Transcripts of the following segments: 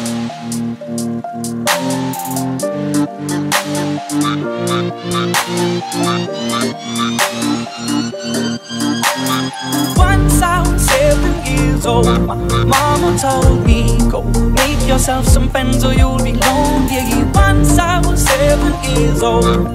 Once I was 7 years old, my mama told me, go make yourself some friends or you'll be lonely. Once I was 7 years old.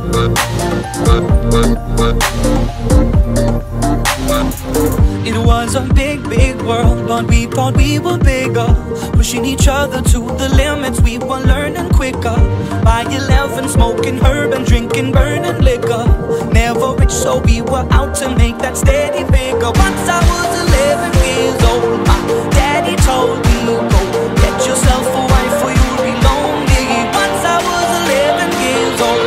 It was a big world, but we thought we were bigger, pushing each other to the limits. We were learning quicker. By 11, smoking herb and drinking burning liquor. Never rich, so we were out to make that steady figure. Once I was 11 years old, my daddy told me, go get yourself a wife or you'll be lonely. Once I was 11 years old.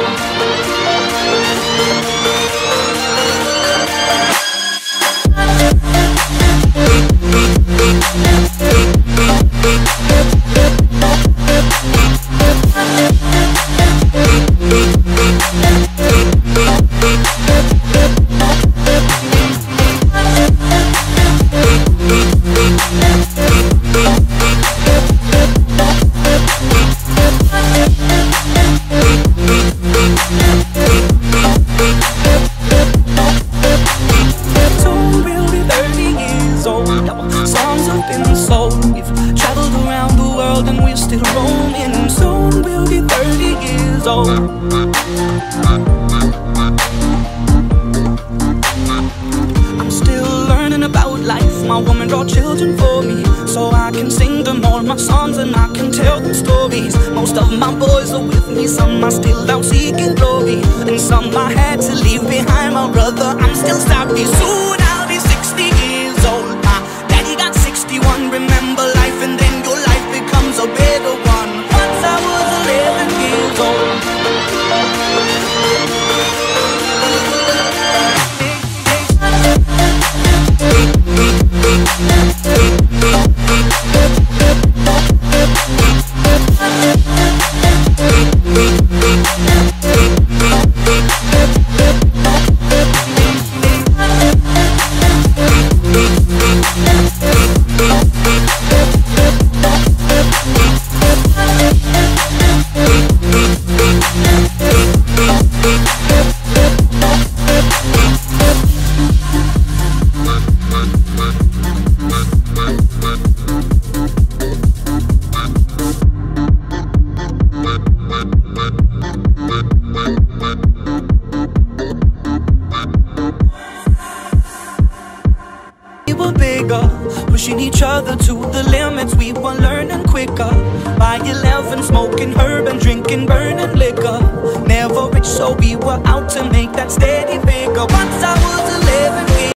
I'm still learning about life. My woman brought children for me, so I can sing them all my songs and I can tell them stories. Most of my boys are with me, some are still out seeking glory, and some I had to leave behind. My brother, I'm still sorry. Soon I'll be 60 years old. My daddy got 61. Remember life, and then your life becomes a better one. Once I was 11 years old. Pushing each other to the limits, we were learning quicker. By 11, smoking herb and drinking burning liquor. Never rich, so we were out to make that steady